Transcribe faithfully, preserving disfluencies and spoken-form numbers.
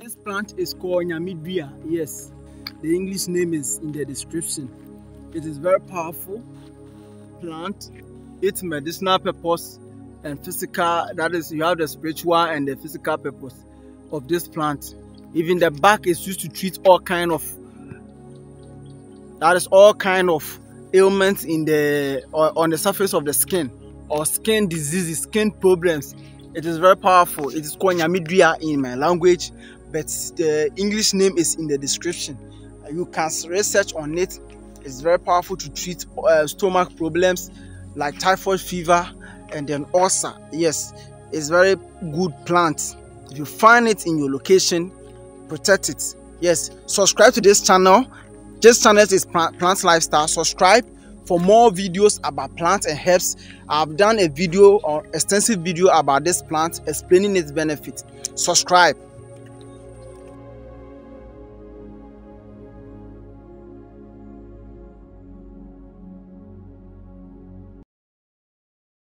This plant is called Onyame dua. Yes, the English name is in the description. It is very powerful plant. Its medicinal purpose and physical, that is, you have the spiritual and the physical purpose of this plant. Even the bark is used to treat all kind of, that is, all kind of ailments in the or on the surface of the skin, or skin diseases, skin problems. It is very powerful. It is called Onyame dua in my language, but the English name is in the description. You can research on it. It's very powerful to treat uh, stomach problems like typhoid fever and then ulcer. Yes, it's very good plant. If you find it in your location, protect it. Yes, subscribe to this channel. This channel is Plant Lifestyles. Subscribe for more videos about plants and herbs. I've done a video or extensive video about this plant, explaining its benefits. Subscribe.